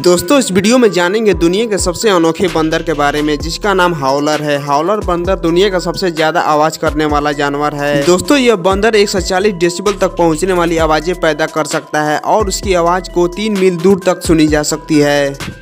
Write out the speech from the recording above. दोस्तों इस वीडियो में जानेंगे दुनिया के सबसे अनोखे बंदर के बारे में जिसका नाम हाउलर है। हाउलर बंदर दुनिया का सबसे ज्यादा आवाज करने वाला जानवर है। दोस्तों यह बंदर 140 डेसिबल तक पहुंचने वाली आवाजें पैदा कर सकता है और उसकी आवाज को 3 मील दूर तक सुनी जा सकती है।